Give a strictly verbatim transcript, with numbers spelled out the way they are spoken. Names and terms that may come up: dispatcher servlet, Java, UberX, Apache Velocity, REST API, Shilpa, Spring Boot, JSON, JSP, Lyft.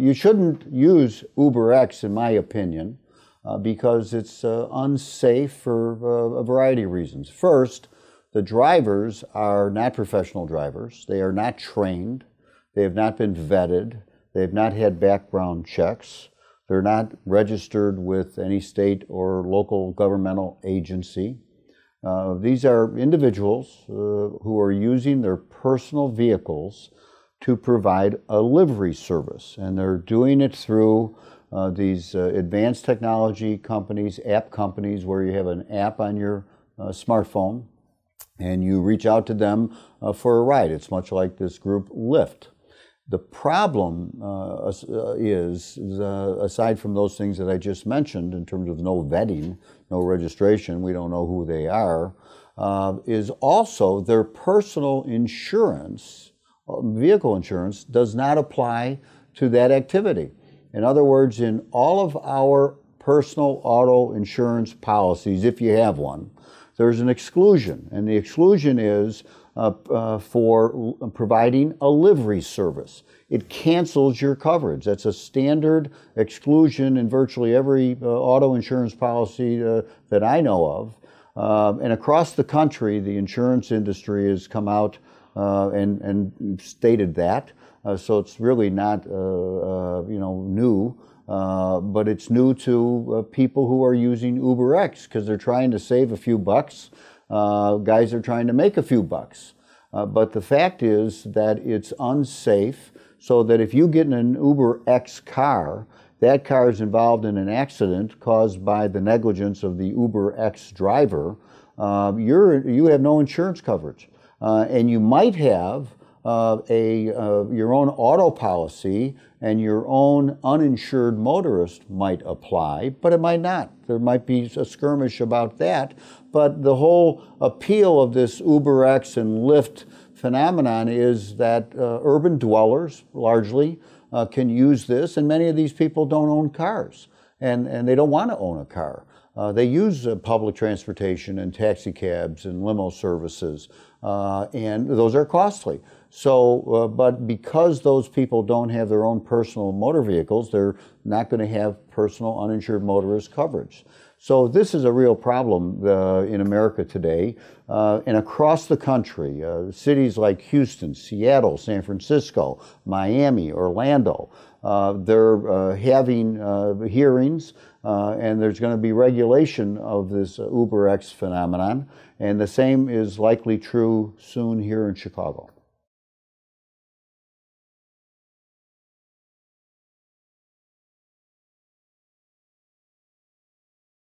you shouldn't use UberX, in my opinion, uh, because it's uh, unsafe for uh, a variety of reasons. First, the drivers are not professional drivers. They are not trained. They have not been vetted. They have not had background checks. They're not registered with any state or local governmental agency. Uh, these are individuals uh, who are using their personal vehicles to provide a livery service, and they're doing it through uh, these uh, advanced technology companies, app companies, where you have an app on your uh, smartphone and you reach out to them uh, for a ride. It's much like this group Lyft. The problem uh, is, the, aside from those things that I just mentioned in terms of no vetting, no registration, we don't know who they are, uh, is also their personal insurance, vehicle insurance, does not apply to that activity. In other words, in all of our personal auto insurance policies, if you have one, there's an exclusion, and the exclusion is Uh, uh, for providing a livery service. It cancels your coverage. That's a standard exclusion in virtually every uh, auto insurance policy uh, that I know of. Uh, and across the country, the insurance industry has come out uh, and, and stated that. Uh, so it's really not, uh, uh, you know, new. Uh, but it's new to uh, people who are using UberX because they're trying to save a few bucks. Uh, guys are trying to make a few bucks. Uh, but the fact is that it's unsafe, so that if you get in an UberX car, that car is involved in an accident caused by the negligence of the UberX driver, uh, you're, you have no insurance coverage. Uh, and you might have uh, a, uh, your own auto policy, and your own uninsured motorist might apply, but it might not. There might be a skirmish about that. But the whole appeal of this UberX and Lyft phenomenon is that uh, urban dwellers, largely, uh, can use this, and many of these people don't own cars, and, and they don't want to own a car. Uh, they use uh, public transportation and taxi cabs and limo services, uh, and those are costly. So, uh, but because those people don't have their own personal motor vehicles, they're not going to have personal uninsured motorist coverage. So this is a real problem uh, in America today, uh, and across the country. Uh, cities like Houston, Seattle, San Francisco, Miami, Orlando, uh, they're uh, having uh, hearings, uh, and there's going to be regulation of this uh, UberX phenomenon, and the same is likely true soon here in Chicago.